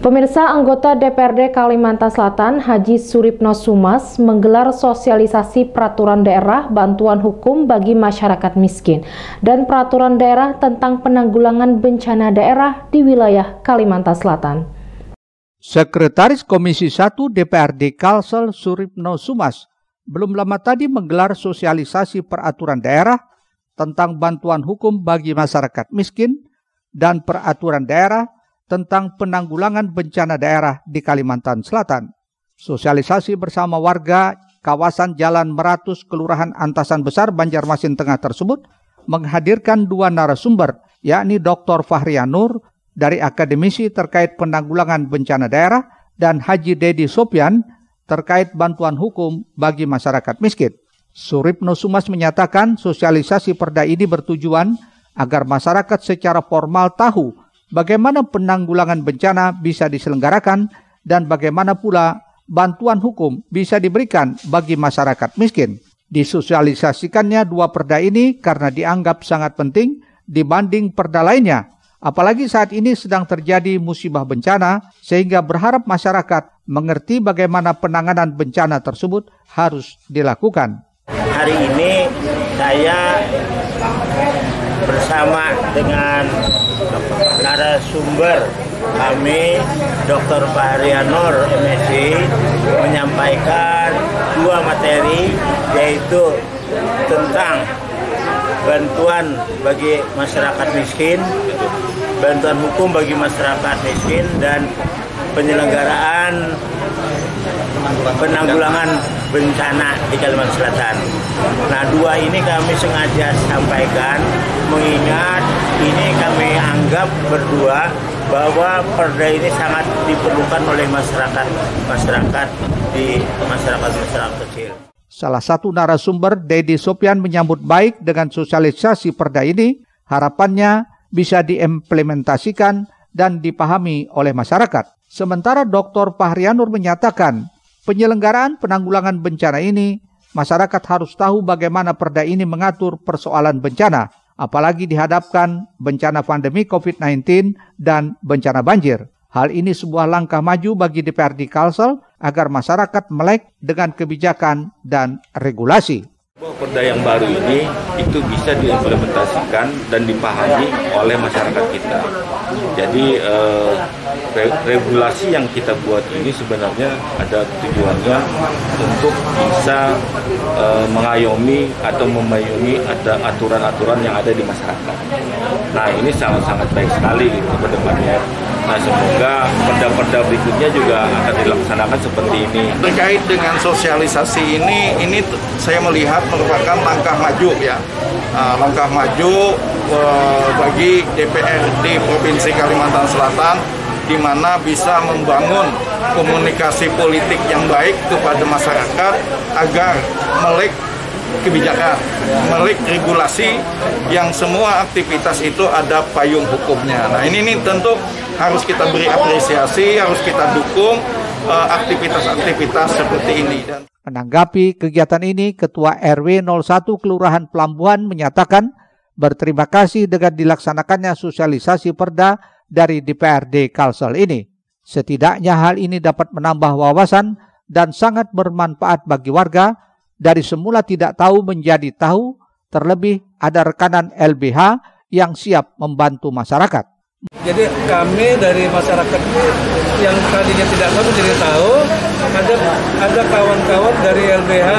Pemirsa, anggota DPRD Kalimantan Selatan Haji Suripno Sumas menggelar sosialisasi peraturan daerah bantuan hukum bagi masyarakat miskin dan peraturan daerah tentang penanggulangan bencana daerah di wilayah Kalimantan Selatan. Sekretaris Komisi 1 DPRD Kalsel Suripno Sumas belum lama tadi menggelar sosialisasi peraturan daerah tentang bantuan hukum bagi masyarakat miskin dan peraturan daerah tentang penanggulangan bencana daerah di Kalimantan Selatan. Sosialisasi bersama warga kawasan Jalan Meratus, Kelurahan Antasan Besar, Banjarmasin Tengah tersebut menghadirkan dua narasumber, yakni Dr. Fahriyanor dari akademisi terkait penanggulangan bencana daerah dan Haji Dedy Sopyan terkait bantuan hukum bagi masyarakat miskin. Suripno Sumas menyatakan sosialisasi perda ini bertujuan agar masyarakat secara formal tahu bagaimana penanggulangan bencana bisa diselenggarakan dan bagaimana pula bantuan hukum bisa diberikan bagi masyarakat miskin. Disosialisasikannya dua perda ini karena dianggap sangat penting dibanding perda lainnya. Apalagi saat ini sedang terjadi musibah bencana, sehingga berharap masyarakat mengerti bagaimana penanganan bencana tersebut harus dilakukan. Hari ini saya bersama dengan narasumber kami Dr. Fahriyanor MSc menyampaikan dua materi, yaitu tentang bantuan bagi masyarakat miskin, bantuan hukum bagi masyarakat miskin, dan penyelenggaraan penanggulangan bencana di Kalimantan Selatan. Nah, dua ini kami sengaja sampaikan mengingat ini kami anggap berdua bahwa perda ini sangat diperlukan oleh masyarakat kecil. Salah satu narasumber, Dedy Sopyan, menyambut baik dengan sosialisasi perda ini. Harapannya bisa diimplementasikan dan dipahami oleh masyarakat. Sementara Dr. Fahriyanor menyatakan penyelenggaraan penanggulangan bencana ini, masyarakat harus tahu bagaimana perda ini mengatur persoalan bencana, apalagi dihadapkan bencana pandemi COVID-19 dan bencana banjir. Hal ini sebuah langkah maju bagi DPRD Kalsel agar masyarakat melek dengan kebijakan dan regulasi. Bahwa perda yang baru ini itu bisa diimplementasikan dan dipahami oleh masyarakat kita. Jadi regulasi yang kita buat ini sebenarnya ada tujuannya untuk bisa mengayomi atau memayomi ada aturan-aturan yang ada di masyarakat. Nah, ini sangat-sangat baik sekali gitu ke depannya. Nah, semoga perda-perda berikutnya juga akan dilaksanakan seperti ini. Terkait dengan sosialisasi ini saya melihat merupakan langkah maju ya. Langkah maju bagi DPRD Provinsi Kalimantan Selatan, di mana bisa membangun komunikasi politik yang baik kepada masyarakat agar melek kebijakan, melek regulasi yang semua aktivitas itu ada payung hukumnya. Nah, ini tentu harus kita beri apresiasi, harus kita dukung aktivitas-aktivitas seperti ini. Menanggapi kegiatan ini, Ketua RW 01 Kelurahan Pelambuhan menyatakan berterima kasih dengan dilaksanakannya sosialisasi perda dari DPRD Kalsel ini. Setidaknya hal ini dapat menambah wawasan dan sangat bermanfaat bagi warga, dari semula tidak tahu menjadi tahu, terlebih ada rekanan LBH yang siap membantu masyarakat. Jadi kami dari masyarakat yang tadinya tidak tahu menjadi tahu, ada kawan-kawan dari LBH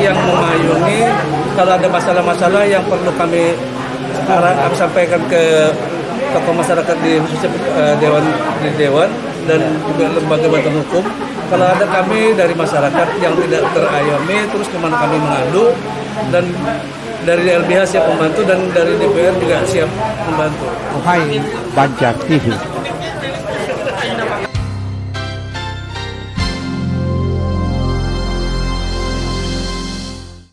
yang memayungi kalau ada masalah-masalah yang perlu kami sampaikan ke tokoh masyarakat di khususnya dewan dan juga lembaga bantuan hukum. Kalau ada kami dari masyarakat yang tidak terayomi, terus kemana kami mengadu, dan dari LBH siap membantu dan dari DPR juga siap membantu. Banjar TV.